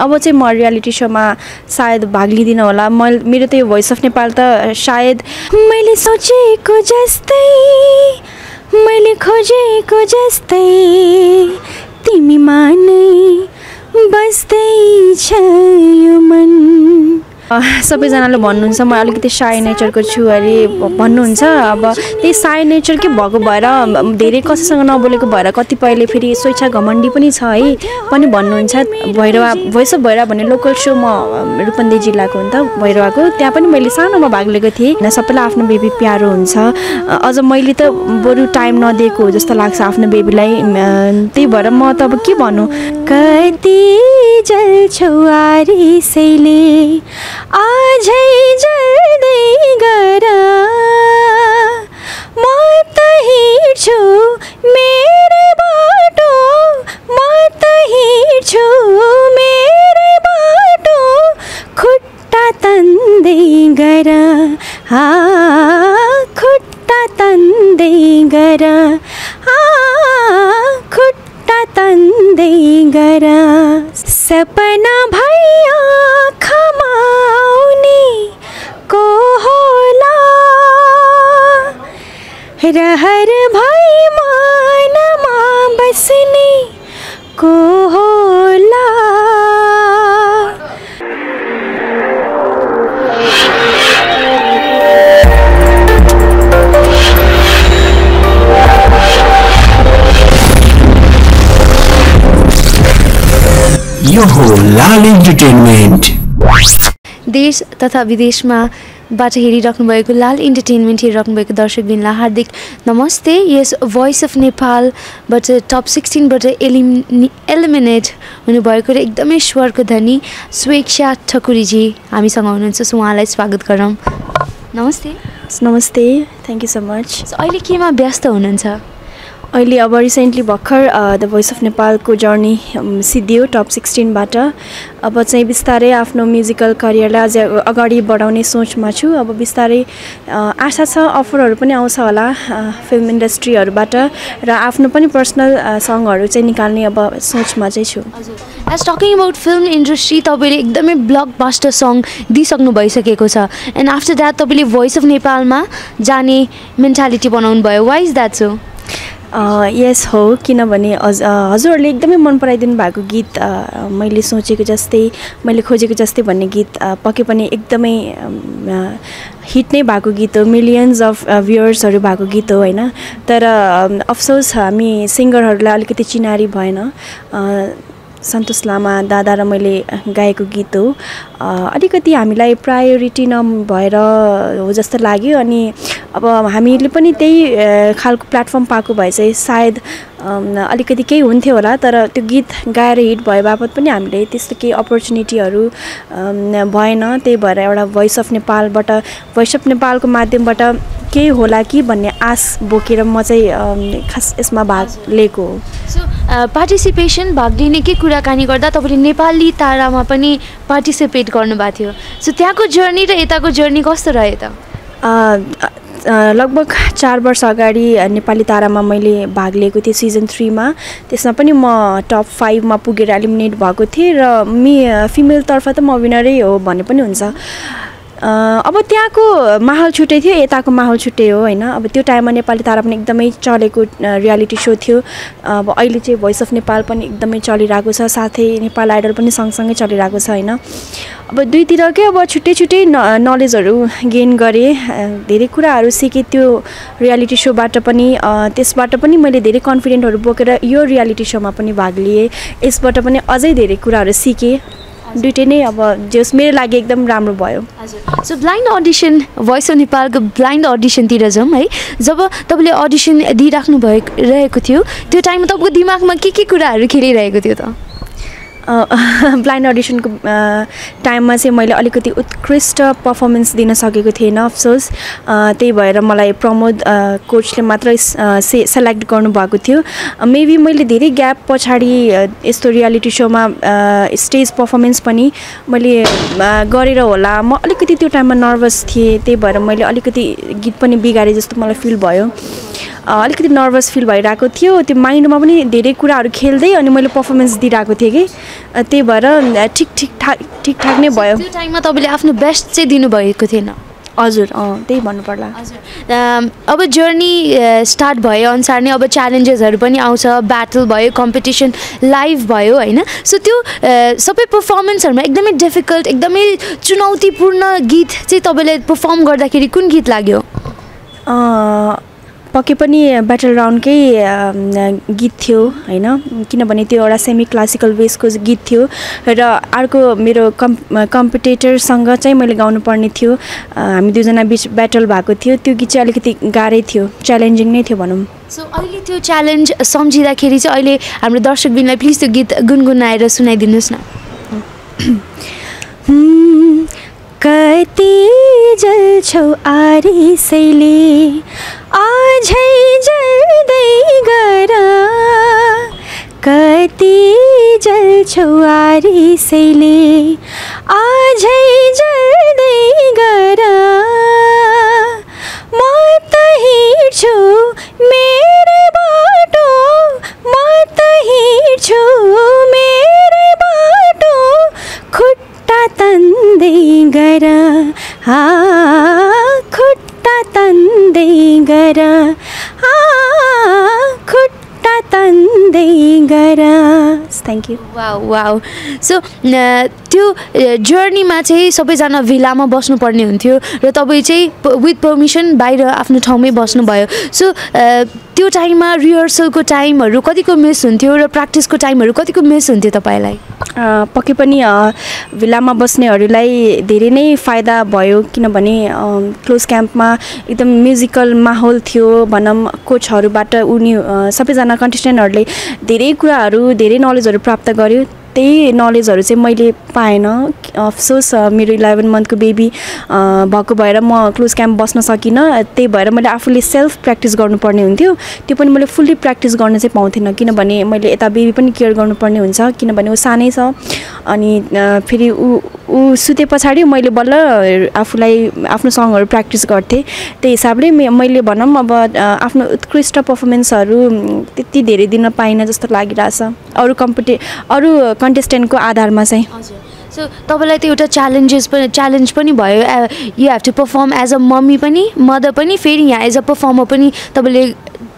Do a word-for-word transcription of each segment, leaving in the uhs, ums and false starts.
अब चाहिँ म रियालिटी शोमा सायद भाग लिदिन होला। म मेरो त यो भोइस अफ नेपाल त सायद मैले सोचेको जस्तै मैले खोजेको जस्तै तिमीमा नै बस्दै छ यो मन। सबैजनाले भन्नुहुन्छ म अलिकति साय नेचरको छु अरे भन्नुहुन्छ। अब त्यही साय नेचरकै भएको भएर धेरै कसैसँग नबोलेको भएर कतिपयले फेरि स्वेच्छा घमण्डी पनि छ है पनि भन्नुहुन्छ। भैरवा भोइस अफ भैरवा भन्ने लोकल सो म रूपन्देही जिल्लाको हो नि त भैरवाको, त्यहाँ पनि मैले सानोमा भाग लिएको थिएँ। सबैलाई आफ्नो बेबी प्यारो हुन्छ, अझ मैले त बरु टाइम नदिएको हो जस्तो लाग्छ आफ्नो बेबीलाई। त्यही भएर म त अब के भनौँ। कति जल्छौ आरिसैले आजै जल्दै गर म त हिँड्छु मेरो बाटो म त हिँड्छु मेरो बाटो खुट्टा तन्दै गर हा खुट्टा तन्दै गर हा खुट्टा तन्दै गर। सपना भैया रहर भाइ मानमा बस्ने को होला। यो हो लाल एन्टरटेनमेन्ट। देश तथा विदेशमा बाट हेरिराख्नुभएको लाल इन्टरटेनमेन्ट हेरिराख्नुभएको दर्शकबिनलाई हार्दिक नमस्ते। यस भोइस अफ नेपालबाट टप सिक्सटिनबाट एलिमि एलिमिनेट हुनुभएको र एकदमै स्वरको धनी स्वेच्छा ठकुरीजी हामीसँग हुनुहुन्छ। सो उहाँलाई स्वागत गरौँ। नमस्ते। नमस्ते, थ्याङ्क यू सो मच। अहिले केमा व्यस्त हुनुहुन्छ? अहिले अब रिसेन्टली भर्खर द भोइस अफ नेपालको जर्नी सिद्धियो टप सिक्सटिनबाट। अब चाहिँ बिस्तारै आफ्नो म्युजिकल करियरलाई अझै अगाडि बढाउने सोचमा छु। अब बिस्तारै आशा छ अफरहरू पनि आउँछ होला फिल्म इन्डस्ट्रीहरूबाट र आफ्नो पनि पर्सनल सङ्गहरू चाहिँ निकाल्ने अब सोचमा चाहिँ छु। As talking about film industry, तपाईँले एकदमै ब्लक बस्टर सङ्ग दिइसक्नु भइसकेको छ एन्ड आफ्टर द्याट तपाईँले भोइस अफ नेपालमा जाने मेन्टालिटी बनाउनु भयो। Why is that so? Yes हो, किनभने अझ हजुरहरूले एकदमै मन पराइदिनु भएको गीत मैले सोचेको जस्तै मैले खोजेको जस्तै भन्ने गीत पक्कै पनि एकदमै हिट नै भएको गीत हो, मिलियन्स अफ भ्युअर्सहरू भएको गीत हो होइन। तर अफसोस हामी सिङ्गरहरूलाई अलिकति चिनारी भएन। सन्तोष लामा दादा र मैले गाएको गीत हो, अलिकति हामीलाई प्रायोरिटी नभएर हो जस्तो लाग्यो। अनि अब हामीले पनि त्यही खालको प्लेटफर्म पाएको भए चाहिँ सायद अलिकति केही हुन्थ्यो होला। तर त्यो गीत गाएर हिट भए बापत पनि हामीले त्यस्तो केही अपर्च्युनिटीहरू भएन। त्यही भएर एउटा भोइस अफ नेपालबाट भोइस अफ नेपालको माध्यमबाट केही होला कि भन्ने आश बोकेर म चाहिँ खास यसमा भाग लिएको हो। सो पार्टिसिपेसन भाग लिने के कुराकानी गर्दा तपाईँले नेपाली तारामा पनि पार्टिसिपेट गर्नुभएको थियो। सो त्यहाँको जर्नी र यताको जर्नी कस्तो रह्यो त? लगभग चार वर्ष अगाडि नेपाली तारामा मैले भाग लिएको थिएँ सिजन थ्रीमा। त्यसमा पनि म टप फाइभमा पुगेर एलिमिनेट भएको थिएँ र मे फिमेलतर्फ त म विनरै हो भन्ने पनि हुन्छ। अब त्यहाँको माहौल छुट्टै थियो, यताको माहौल छुट्टै हो होइन। अब त्यो टाइममा नेपाली तारा पनि एकदमै चलेको रियालिटी सो थियो। अब अहिले चाहिँ भोइस अफ नेपाल पनि एकदमै चलिरहेको छ, साथै नेपाल आइडल पनि सँगसँगै चलिरहेको छ होइन। अब दुईतिरकै अब छुट्टै छुट्टै न नलेजहरू गेन गरेँ, धेरै कुराहरू सिकेँ त्यो रियालिटी सोबाट पनि। त्यसबाट पनि मैले धेरै कन्फिडेन्टहरू बोकेर यो रियालिटी सोमा पनि भाग लिएँ। यसबाट पनि अझै धेरै कुराहरू सिकेँ। दुईटै नै अब जस मेरो लागि एकदम राम्रो भयो। हजुर। So blind audition voice of नेपालको ब्लाइन्ड अडिसनतिर जाउँ है। जब तपाईँले अडिसन दिइराख्नु भएको रहेको थियो त्यो टाइममा तपाईँको दिमागमा के के कुराहरू खेलिरहेको थियो त? ब्लाइन्ड अडिसनको टाइममा चाहिँ मैले अलिकति उत्कृष्ट पर्फर्मेन्स दिन सकेको थिएन अफसोस। त्यही भएर मलाई प्रमोद कोचले मात्र से सेलेक्ट गर्नुभएको थियो। मेबी मैले धेरै ग्याप पछाडि यस्तो रियालिटी सोमा स्टेज पर्फर्मेन्स पनि मैले गरेर होला। म अलिकति त्यो टाइममा नर्भस थिएँ, त्यही भएर मैले अलिकति गीत पनि बिगारेँ जस्तो मलाई फिल भयो। अलिकति नर्भस फिल भइराको थियो त्यो माइन्डमा पनि धेरै कुराहरु खेल्दै अनि मैले परफर्मेन्स दिइराको थिए के त्यही भएर ठीक ठीक ठाक ठीक ठाक नै भयो त्यो टाइममा तपाईले आफ्नो बेस्ट चाहिँ दिनु भएको थिएन हजुर अ त्यही भन्नु पर्ला अब जर्नी स्टार्ट भए अनुसार नै अब च्यालेन्जेसहरु पनि आउँछ ब्याटल भयो कम्पिटिसन लाइभ भयो हैन सो त्यो सबै परफर्मेन्सहरुमा एकदमै डिफिकल्ट एकदमै चुनौतीपूर्ण गीत चाहिँ तपाईले परफर्म गर्दाखेरि कुन गीत लाग्यो अ पक्कै पनि ब्याटल राउन्डकै गीत थियो हैन किनभने त्यो एउटा सेमी क्लासिकल बेसको गीत थियो र अर्को मेरो कम्पिटिटर सँग चाहिँ मैले गाउनु पर्ने थियो हामी दुईजना बीच ब्याटल भएको थियो त्यो गीत चाहिँ अलिकति गाह्रै थियो च्यालेन्जिङ नै थियो भनौं सो अहिले त्यो च्यालेन्ज समझिदाखेरि चाहिँ अहिले हाम्रो दर्शकबिनलाई प्लिज त्यो गीत गुनगुनाएर सुनाइदिनुस् न कति जल्छौ आरिसैले आजै जल्दै गरा कति जल्छौ आरिसैले आजै जल्दै गरा म त हिँड्छु मेरो बाटो म त हिँड्छु मेरो बाटो खुट्टा तन्दै गरा हा खुट्टा तन्दै गरा हा खुट्टा तन्दै गरा thank you wow wow so त्यो जर्नीमा चाहिँ सबैजना भिलामा बस्नु पर्ने हुन्थ्यो र तपाई चाहिँ विथ परमिसन बाहिर आफ्नो ठाउँमै बस्नु भयो सो त्यो टाइममा रिहर्सलको टाइमहरु कतिको मिस हुन्थ्यो र प्र्याक्टिसको टाइमहरु कतिको मिस हुन्थ्यो तपाईलाई पक्कै पनि भिलामा बस्नेहरुलाई धेरै नै फाइदा भयो किनभने क्लोज क्याम्पमा एकदम म्युजिकल माहौल थियो भनम कोचहरुबाट उनी सबैजना कन्टेस्टेन्टहरुले धेरै कुराहरु धेरै नलेजहरु प्राप्त गर्यो त्यही नलेजहरु चाहिँ मैले पाएन अफसोस मेरो eleven मन्थको बेबी भएको भएर म क्लोज क्याम्प बस्न सकिन त्यही भएर मैले आफुले सेल्फ प्र्याक्टिस गर्नुपर्ने हुन्थ्यो त्यो पनि मैले फुल्ली प्र्याक्टिस गर्न चाहिँ पाउँथिन किनभने मैले यता बेबी पनि केयर गर्नुपर्ने हुन्छ किनभने उ सानै छ अनि फेरि उ उ सुतेपछि मैले बल्ल आफुलाई आफ्नो सङहरु प्र्याक्टिस गर्थे त्यही हिसाबले मैले भनम अब आफ्नो उत्कृष्ट परफर्मेन्सहरु त्यति धेरै दिन पाइन जस्तो लागिराछ अरु कम्पिटि अरु कन्टेस्टेन्ट को आधारमा चाहिँ हजुर सो तपाईलाई त्यो एउटा च्यालेन्जेस पनि च्यालेन्ज पनि भयो you have to perform as a mummy पनि मदर पनि फेरि यहाँ एज अ परफर्मर पनि तपाईले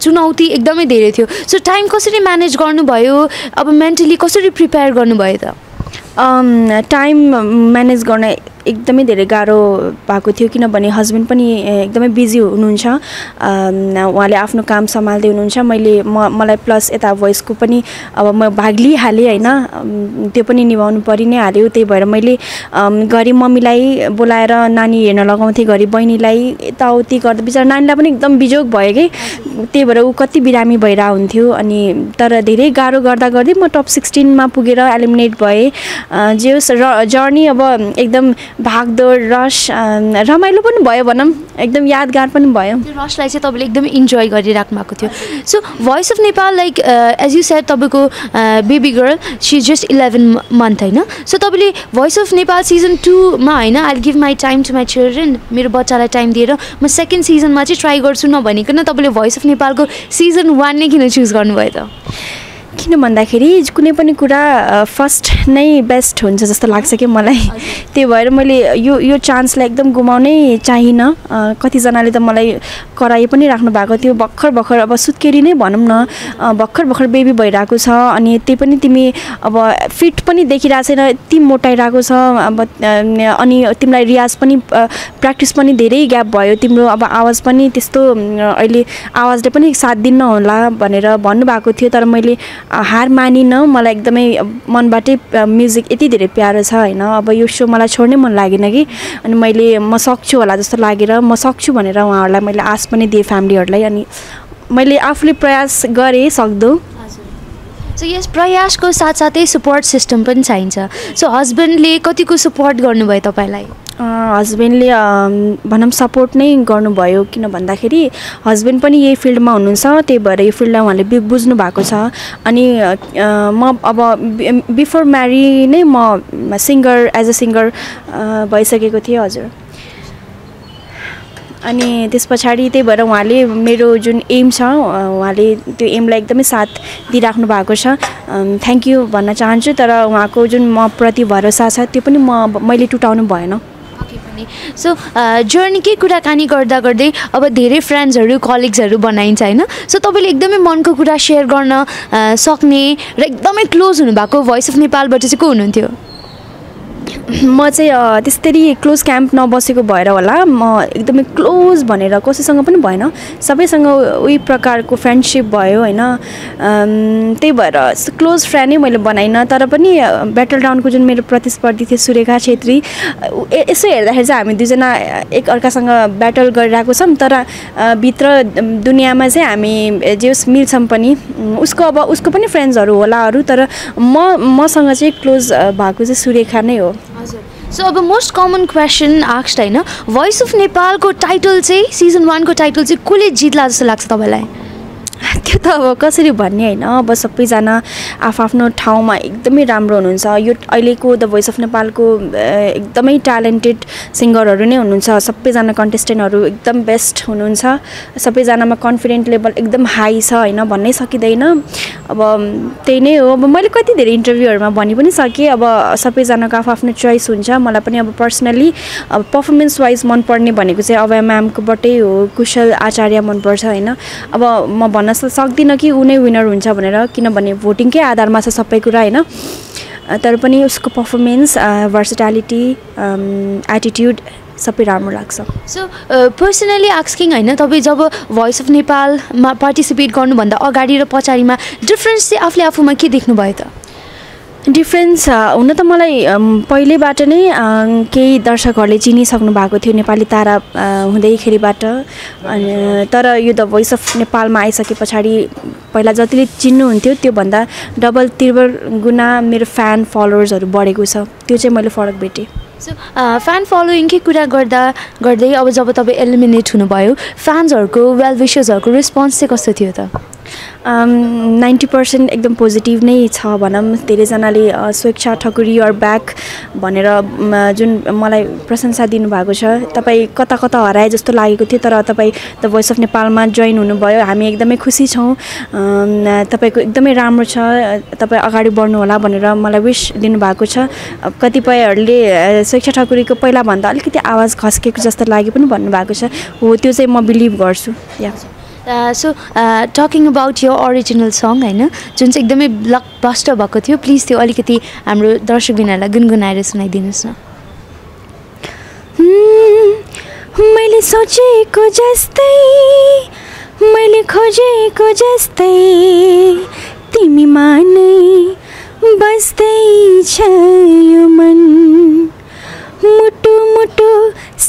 चुनौती एकदमै धेरै थियो सो टाइम कसरी म्यानेज गर्नु भयो अब मेन्टली कसरी प्रिपेयर गर्नु भयो त टाइम म्यानेज गर्न एकदमै धेरै गाह्रो भएको थियो किनभने हस्बेन्ड पनि एकदमै बिजी हुनुहुन्छ उहाँले आफ्नो काम सम्हाल्दै हुनुहुन्छ मैले मलाई प्लस यता भ्वाइसको पनि अब म भाग लिइहाले हैन त्यो पनि निभाउनु परि नै हाल्यो त्यही भएर मैले गरी मम्मीलाई बोलाएर नानी हेर्न लगाउँथे गरी बहिनीलाई यताउति गर्दा बिचारा नानीलाई पनि एकदम बिजोग भयो के त्यही भएर उ कति बिरामी भइरा हुन्थ्यो अनि तर धेरै गाह्रो गर्दा गर्दै म टप सोह्र मा पुगेर एलिमिनेट भए जे होस् जर्नी अब एकदम भागदौड रस रमाइलो पनि भयो भनम एकदम यादगार पनि भयो त्यो रसलाई चाहिँ तपाईले एकदम इन्जॉय गरिराख्नु भएको थियो so Voice of Nepal like as you said तपाईको baby girl she is just eleven month हैन सो तपाईले voice of Nepal season two मा हैन I will give my time to my children मेरो बच्चालाई टाइम दिएर म सेकेन्ड सिजन मा चाहिँ ट्राई गर्छु नभनिकन तपाईले भोइस अफ नेपालको सिजन one नै किन चुज गर्नुभयो त किन भन्दाखेरि कुनै पनि कुरा फर्स्ट नै बेस्ट हुन्छ जस्तो लाग्छ के मलाई त्यही भएर मैले यो यो चान्सलाई एकदम गुमाउनै चाहिन कति जनाले त मलाई कराई पनि राख्नु भएको थियो भर्खर भर्खर अब सुत्केरी नै भनम न भर्खर भर्खर बेबी भइराको छ अनि त्यही पनि तिमी अब फिट पनि देखिरा छैन यति मोटाइराको छ अब अनि तिमीलाई रियाज पनि प्र्याक्टिस पनि धेरै ग्याप भयो तिम्रो अब आवाज पनि त्यस्तो अहिले आवाजले पनि साथ दिन होला भनेर भन्नु भएको थियो तर मैले हार मानिन मलाई एकदमै मनबाटै म्युजिक यति धेरै प्यारो छ हैन अब यो शो मलाई छोड्नै मन लागेन कि अनि मैले म सक्छु होला जस्तो लागेर म सक्छु भनेर उहाँहरूलाई मैले आश पनि दिए फ्यामिलीहरुलाई अनि मैले आफूले प्रयास गरे सक्दो सो यस प्रयासको साथसाथै सपोर्ट सिस्टम पनि चाहिन्छ सो हस्बेन्डले कतिको सपोर्ट गर्नुभयो तपाईलाई हस्बेन्डले भनम सपोर्ट नै गर्नुभयो किन भन्दाखेरि हस्बेन्ड पनि यही फिल्डमा हुनुहुन्छ त्यही भएर यो फिल्डलाई उहाँले बुझ्नु भएको छ अनि म अब बिफोर म्यारी नै म सिंगर एज अ सिंगर भइसकेको थिए हजुर अनि त्यस पछाडी त्यही भएर उहाँले मेरो जुन एम छ उहाँले त्यो एमलाई एकदमै साथ दिइराख्नु भएको छ थ्यांक यू भन्न चाहन्छु तर उहाँको जुन म प्रति भरोसा छ त्यो पनि म मैले टुटाउनु भएन सो जर्नी के कुराकानी गर्दा गर्दै अब धेरै फ्रेन्ड्सहरु कलिग्सहरु बनाइन्छ हैन सो तपाईले एकदमै मनको कुरा शेयर गर्न सक्ने र एकदमै क्लोज हुनुभएको भ्वाइस अफ नेपालबाट चाहिँ को हुनुहुन्थ्यो म चाहिँ त्यसरी क्लोज क्याम्प नबसेको भएर होला म एकदमै क्लोज भनेर कसैसँग पनि भएन सबैसँग उही प्रकारको फ्रेन्डशिप भयो हैन त्यही भएर क्लोज फ्रेन्ड नै मैले बनाइन तर पनि ब्याटल ग्राउन्डको जुन मेरो प्रतिस्पर्धी थिए सुरेखा छेत्री यसो हेर्दाखेरि चाहिँ हामी दुईजना एक अर्कासँग ब्याटल गरिरहेको छम तर भित्र दुनियामा चाहिँ हामी जेस मिल्छम पनि उसको अब उसको पनि फ्रेन्ड्सहरु होला अरु तर म मसँग चाहिँ क्लोज भएको चाहिँ सुरेखा नै हो So, अब मोस्ट कमन क्वेसन आस्क्ड हैन भोइस अफ नेपाल को टाइटल चाहिँ सीजन one को टाइटल चाहिँ कसले जितला जस्तो लाग्छ तपाईलाई त्यो त अब कसरी भन्ने हैन अब सबै जना आफआफ्नो ठाउँमा एकदमै राम्रो हुनुहुन्छ यो अहिलेको द भोइस अफ नेपाल को एकदमै ट्यालेन्टेड सिंगरहरु नै हुनुहुन्छ सबै जना कन्टेस्टेन्टहरु एकदम बेस्ट हुनुहुन्छ सबै जनामा कन्फिडेन्ट लेभल एकदम हाई छ हैन भन्नै सकिदैन अब त्यही नै हो अब मैले कति धेरै इन्टरभ्युहरुमा भनि पनि सके अब सबै जनाको आफआफ्नो चोइस हुन्छ मलाई पनि अब पर्सनली अब परफर्मेन्स वाइज मन पर्ने भनेको चाहिँ अभय म्यामको बटै हो कुशल आचार्य मन पर्छ हैन अब म भन्न सक्दिन कि उनी विनर हुन्छ भनेर किनभने भोटिङकै आधारमा छ सबै कुरा हैन तर पनि उसको परफर्मेन्स भर्सटालिटी एटिट्युड सबै राम्रो लाग्छ सो पर्सनली आस्किङ हैन तपाई जब भोइस अफ नेपाल मा पार्टिसिपेट गर्नु भन्दा अगाडि र पछाडीमा डिफरेन्स चाहिँ आफूले आफूमा के देख्नु भयो त डिफरेन्स हुन त मलाई पहिलेबाट नै केही दर्शकहरुले चिनिसक्नु भएको थियो नेपाली तारा हुँदैखेरिबाट तर यो द भोइस अफ नेपालमा आइसकेपछि पहिला जतिले चिन्नु हुन्थ्यो त्यो भन्दा डबल त्रिबल गुना मेरो फ्यान फलोवर्सहरु बढेको छ त्यो चाहिँ मैले फरक भेटे सो फ्यान फलोइङ के कुरा गर्दा गर्दै अब जब तपाई एलिमिनेट हुनुभयो फ्यान्सहरुको वेल विशर्सहरुको रिस्पोन्स चाहिँ कस्तो थियो त Um, ninety percent एकदम पोजिटिभ नै छ भनम धेरैजनाले स्वेच्छा ठकुरी योर ब्याक भनेर जुन मलाई प्रशंसा दिनुभएको छ तपाई कता कता हराए जस्तो लागेको थियो तर तपाई द भोइस अफ नेपालमा जॉइन हुनुभयो हामी एकदमै खुसी छौं तपाईको एकदमै राम्रो छ तपाई अगाडि बढ्नु होला भनेर मलाई विश दिनुभएको छ कतिपयहरुले स्वेच्छा ठकुरीको पहिला भन्दा अलिकति आवाज खस्केको जस्तो लाग्यो पनि भन्नुभएको छ हो त्यो चाहिँ म बिलिभ गर्छु या Uh, so, uh, talking about your original song, I know, जुन चाहिँ एकदमै ब्लकबस्टर भएको थियो प्लिज त्यो अलिकति हाम्रो दर्शकबिनहरुलाई गुनगुनाएर सुनाइदिनुस् न मैले सोचेको जस्तै मैले खोजेको जस्तै तिमी मानै बस्दै छ यो मन मुटु मुटु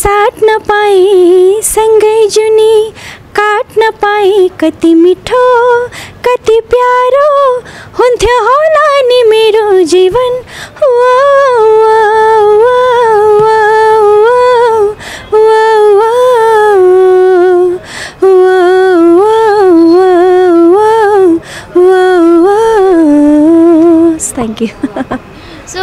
साथ नपाए सँगै जुनी काट न पाए कति मिठो कति प्यारो हुन्थ्यो होला नि मेरो जीवन वा वा वा वा वा वा थ्यांक यू सो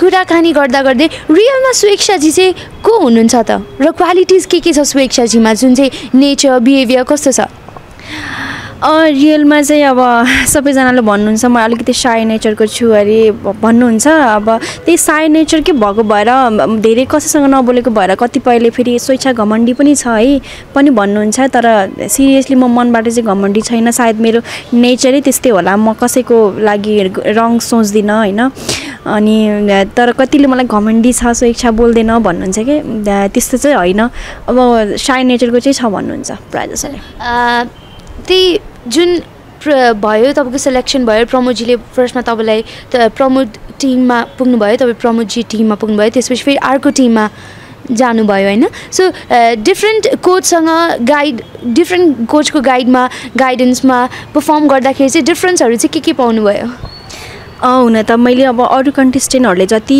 कुराकानी गर्दा गर्दै रियलमा स्वेच्छा जी चाहिँ को हुनुहुन्छ त र क्वालिटीज के के छ स्वेच्छा जीमा जुन चाहिँ नेचर बिहेभियर कस्तो छ रियलमा चाहिँ अब सबैजनाले भन्नुहुन्छ म अलिकति साय नेचरको छु अरे भन्नुहुन्छ अब त्यही साय नेचरकै भएको भएर धेरै कसैसँग नबोलेको भएर कतिपयले फेरि स्वेच्छा घमण्डी पनि छ है पनि भन्नुहुन्छ तर सिरियसली म मनबाट चाहिँ घमण्डी छैन सायद मेरो नेचरै त्यस्तै होला म कसैको लागि रङ सोच्दिन हैन अनि तर कतिले मलाई घमण्डी छ स्वेच्छा बोल्दैन भन्नुहुन्छ के त्यस्तो चाहिँ हैन अब साय नेचरको चाहिँ छ भन्नुहुन्छ प्रायजसले त्यही जुन भयो तपाईको सिलेक्सन भयो प्रमोद जीले फर्स्टमा तपाईलाई प्रमोद टिममा पुग्नु भयो तपाई प्रमोद जी टिममा पुग्नु भयो त्यसपछि फेरि अर्को टिममा जानु भयो हैन सो डिफरेन्ट कोचसँग गाइड डिफरेन्ट कोचको गाइडमा गाइडेन्समा परफर्म गर्दाखेरि चाहिँ डिफरेन्सहरु चाहिँ के के पाउनु भयो अ हुन त मैले अब अरु कन्टेस्टेन्टहरुले जति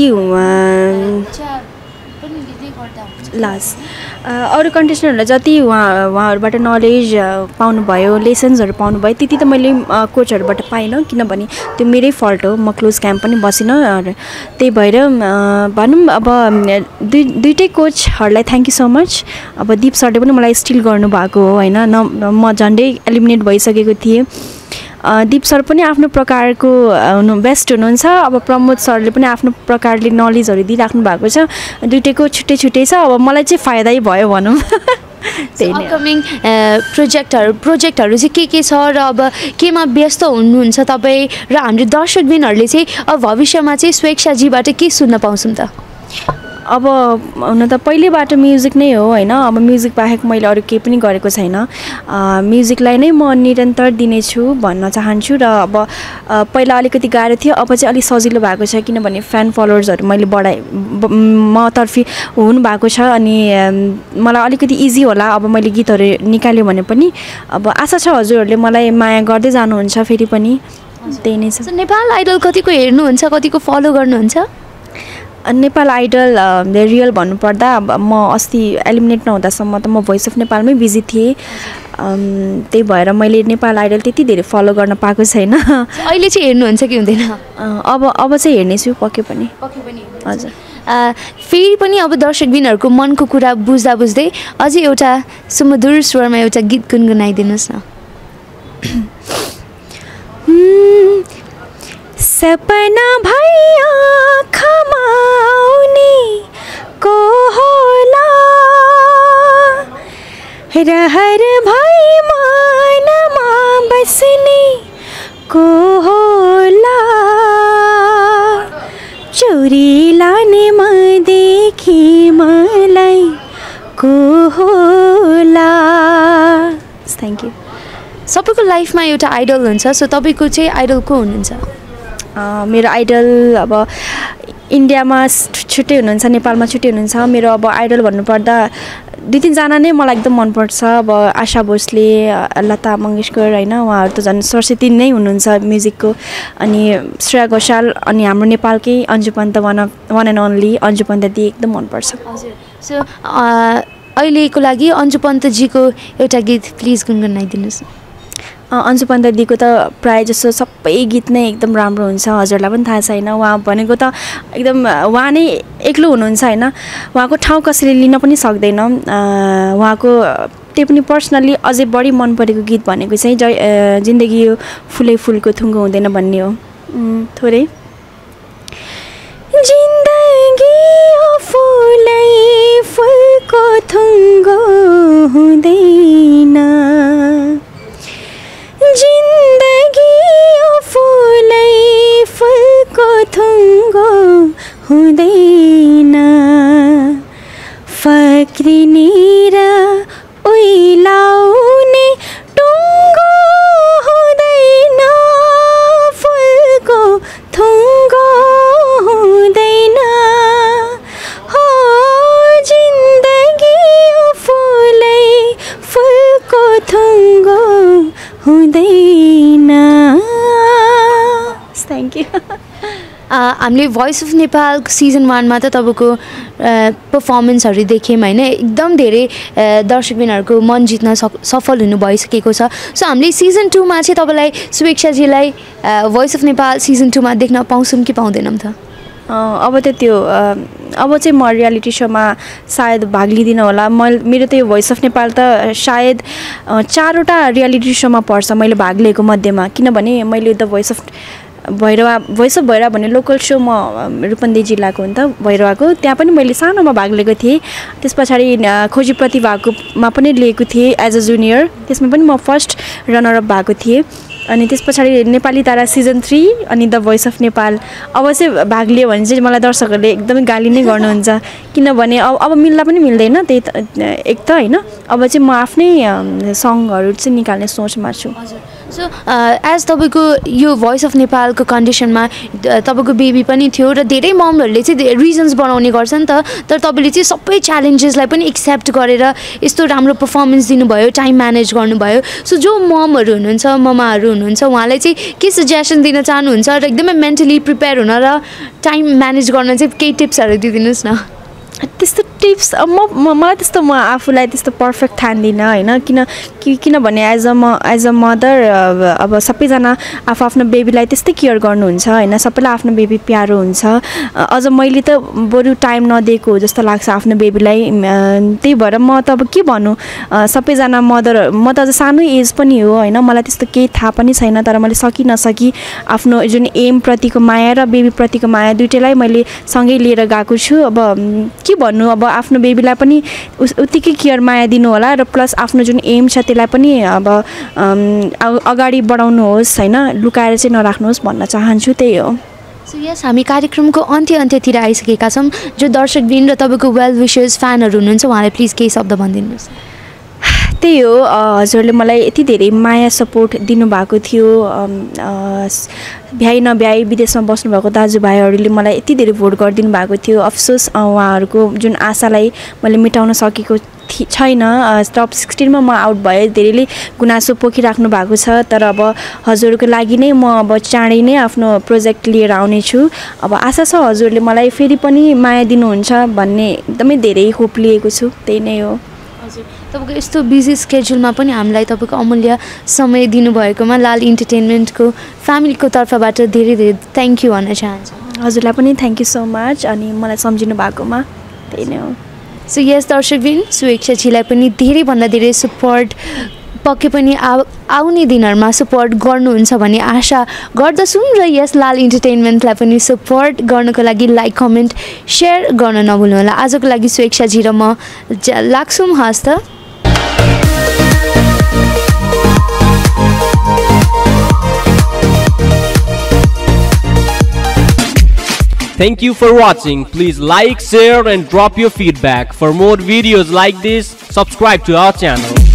last. Our conditioner jati वहाँ but knowledge पाउनु भयो lessons or पाउनु भयो त्यति त मैले coach or but पाइनँ किनभने त्यो मेरै fault हो म close camp पनि बसिनँ त्यही भएर भनौँ अब दुईटै coach हरलाई thank you so much अब दीप सरले पनि मलाई still गर्नु भएको हो हैन म झन्डै eliminate भइसकेको थिएँ दीप सर पनि आफ्नो प्रकारको बेस्ट हुनुहुन्छ अब प्रमोद सरले पनि आफ्नो प्रकारले नलेजहरु दिइराख्नु भएको छ दुईटैको छुट्टै छुट्टै छ अब मलाई चाहिँ फाइदै भयो भनौं त्यही नै अपकमिङ प्रोजेक्टहरु प्रोजेक्टहरु चाहिँ के के छ र अब केमा व्यस्त हुनुहुन्छ तपाई र हाम्रो दर्शक दिनहरुले चाहिँ अब भविष्यमा चाहिँ स्वेच्छा जीबाट के सुन्न पाउँछौं त अब हुन त पहिलेबाट म्युजिक नै हो हैन अब म्युजिक बाहेक मैले अरु के पनि गरेको छैन म्युजिकलाई नै म निरन्तर दिने छु भन्न चाहन्छु र अब पहिला अलिकति गाह्रो थियो अब चाहिँ अलि सजिलो भएको छ किनभने फ्यान फलोवर्सहरु मैले बढाए म तर्फी हुनु भएको छ अनि मलाई अलिकति इजी होला अब मैले गीतहरु निकाल्यो भने पनि अब आशा छ हजुरहरुले मलाई माया गर्दै जानुहुन्छ फेरि पनि त्यही नै छ नेपाल आइडल कतिको हेर्नुहुन्छ कतिको फलो गर्नुहुन्छ नेपाल आइडल ले रियल भन्नु पर्दा म अस्ति एलिमिनेट नहुँदासम्म त म भोइस अफ नेपालमै बिजी थिए त्यही भएर मैले नेपाल आइडल त्यति धेरै फलो गर्न पाएको छैन अहिले चाहिँ हेर्नुहुन्छ कि हुँदैन अब अब चाहिँ हेर्ने छु पक्कै पनि पक्कै पनि हजुर फेरि पनि अब दर्शक बिनहरुको मनको कुरा बुझ्दा बुझ्दै अझै एउटा सुमधुर स्वरमा एउटा गीत गुनगुनाइदिनुस् न सपना भैया खमाउने को होला रहर भई मनमा बस्ने को होला चोरी लाने म देखि मलाई को होला थ्याङ्क यू सबैको लाइफमा एउटा आइडल हुन्छ सो तपाईको चाहिँ आइडल को हुनुहुन्छ मेरो आइडल अब इन्डियामा छुट्टै हुनुहुन्छ नेपालमा छुट्टै हुनुहुन्छ मेरो अब आइडल भन्नुपर्दा दुई तीन जना नै मलाई एकदम मन पर्छ अब आशा भोसले लता मङ्गेशकर हैन उहाँहरु त झन् सरस्वती नै हुनुहुन्छ म्युजिकको अनि श्रेया घोषाल अनि हाम्रो नेपालकै Anju Pant one and only Anju Pant दि एकदम मन पर्छ हजुर सो अहिलेको लागि अन्जु पन्त जीको एउटा गीत प्लिज गुनगुनाइदिनुस् अन्जु पन्त दिदीको त प्राय जसो सबै गीत नै एकदम राम्रो हुन्छ हजुरलाई पनि थाहा छैन उहाँ भनेको त एकदम उहाँ नै एक्लो हुनुहुन्छ हैन उहाँको ठाउँ कसैले लिन पनि सक्दैन उहाँको त्यो पनि पर्सनली अझै बढी मन परेको गीत भनेको चाहिँ जिन्दगी यो फुलै फुलको थुङ्गो हुँदैन भन्ने हो थोरै जिन्दगी यो फुलै फुलको थुङ्गो हुँदैन जिन्दगी यो फुलै फुलको थुङ्गो हुँदैन फक्रिने र उइलाउने टुङ्गो हुँदैन फुलको थुङ्गो हुँदैन हो जिन्दगी यो फुलै फुलको थुङ्गो हुँदैन थ्याङ्क यू हामीले भोइस अफ नेपाल सिजन वानमा त तपाईँको पर्फर्मेन्सहरु देख्यौं हैन एकदम धेरै दर्शकबिनहरुको मन जित्न सफल हुनु भइसकेको छ सो हामीले सिजन टू मा चाहिँ तपाईलाई Swechchha ji Voice of Nepal season two मा देख्न पाउँछौं कि पाउँदैनौं त अब त त्यो अब चाहिँ म रियालिटी शोमा सायद भाग लिदिन होला म मेरो त यो भोइस अफ नेपाल त सायद चारवटा रियालिटी शोमा पर्छ मैले भाग लिएको मध्येमा किनभने मैले the voice of Bhairahawa Voice of Bhairahawa भन्ने लोकल सो म रूपन्देही जिल्लाको हो नि त भैरवाको त्यहाँ पनि मैले सानोमा भाग लिएको थिएँ त्यस पछाडि खोजी प्रतिभाकोमा पनि लिएको थिएँ एज अ जुनियर त्यसमा पनि म फर्स्ट रनरअप भएको थिएँ अनि त्यस पछाडि नेपाली तारा सिजन थ्री अनि द भोइस अफ नेपाल अब चाहिँ भाग लियो भने चाहिँ मलाई दर्शकहरूले एकदमै गाली नै गर्नुहुन्छ किनभने अब अब मिल्दा पनि मिल्दैन त्यही एक त हैन अब चाहिँ म आफ्नै सङहरु चाहिँ निकाल्ने सोचमा छु सो एज तपाईको यो भोइस अफ नेपालको कन्डिसनमा तपाईको बेबी पनि थियो र धेरै मम्मीहरुले चाहिँ रिजन्स बनाउने गर्छन् त तर तपाईले चाहिँ सबै च्यालेन्जेसलाई पनि एक्सेप्ट गरेर यस्तो राम्रो पर्फर्मेन्स दिनुभयो टाइम म्यानेज गर्नुभयो सो जो ममहरु हुनुहुन्छ ममाहरु हुनुहुन्छ उहाँलाई चाहिँ के सजेसन दिन चाहनुहुन्छ र एकदमै मेन्टली प्रिपेयर हुन र टाइम म्यानेज गर्न चाहिँ केही टिप्सहरु दिदिनुस् न त्यस्तो टिप्स म म त्यस्तो म आफुलाई त्यस्तो पर्फेक्ट ठान्दिन हैन किन किनभने एज अ म एज अ मदर अब सबै जना आफू आफ्नो बेबीलाई त्यस्तै केयर गर्नुहुन्छ हैन सबैलाई आफ्नो बेबी प्यारो हुन्छ अझ मैले त बरु टाइम नदिएको जस्तो लाग्छ आफ्नो बेबीलाई त्यही भएर म त अब के भन्नु सबै जना मदर म त अझ सानो एज पनि हो हैन मलाई त्यस्तो केही थाहा पनि छैन तर मैले सकि नसकि आफ्नो जुन एम प्रतिको माया र बेबी प्रतिको माया दुईटैलाई मैले सँगै लिएर गएको छु अब के भन्नु अब आफ्नो बेबीलाई पनि उतिकै केयर माया दिनु होला र प्लस आफ्नो जुन एम छ त्यसलाई पनि अब अगाडि बढाउनुहोस् हैन लुकाएर चाहिँ नराख्नुहोस् भन्न चाहन्छु त्यही हो सो यस हामी कार्यक्रमको अन्त्य अन्त्यतिर आइसकेका छौं जो दर्शकवृन्द र तपाईको वेल विशर्स फ्यानहरु हुनुहुन्छ उहाँलाई प्लिज केही शब्द भनिदिनुहोस् त्यही हो हजुरले मलाई यति धेरै माया सपोर्ट दिनुभएको थियो भ्याइ नभ्याइ विदेशमा बस्नु भएको दाजुभाइहरूले मलाई यति धेरै भोट गरिदिनु भएको थियो अफसोस उहाँहरूको जुन आशालाई मैले मेटाउन सकेको छैन टप सोह्र मा म आउट भए धेरैले गुनासो पोखिराख्नु भएको छ तर अब हजुरको लागि नै म अब चाँडै नै आफ्नो प्रोजेक्ट लिएर आउने छु अब आशा छ हजुरले मलाई फेरि पनि माया दिनुहुन्छ भन्ने एकदमै धेरै होप लिएको छु त्यही नै हो तपाईको यस्तो बिजी स्केड्युलमा पनि हामीलाई तपाईको अमूल्य समय दिनुभएकोमा लाल इन्टरटेनमेन्टको फ्यामिलीको तर्फबाट धेरै धेरै थ्यांक यू भन्न चाहन्छु हजुरलाई पनि थ्यांक यू सो मच अनि मलाई सम्झिनु भएकोमा त्यही नै हो सो यस दर्शकबिन स्वेच्छाजीलाई पनि धेरै भन्दा धेरै सपोर्ट पक्कै पनि आउने दिनहरुमा सपोर्ट गर्नुहुन्छ भन्ने आशा गर्दछु र यस लाल इन्टरटेनमेन्टलाई पनि सपोर्ट गर्नको लागि लाइक कमेन्ट शेयर गर्न नभुल्नु होला आजको लागि स्वेच्छाजी र म लाग्छौं हस्त Thank you for watching. Please like, share and drop your feedback. For more videos like this, subscribe to our channel.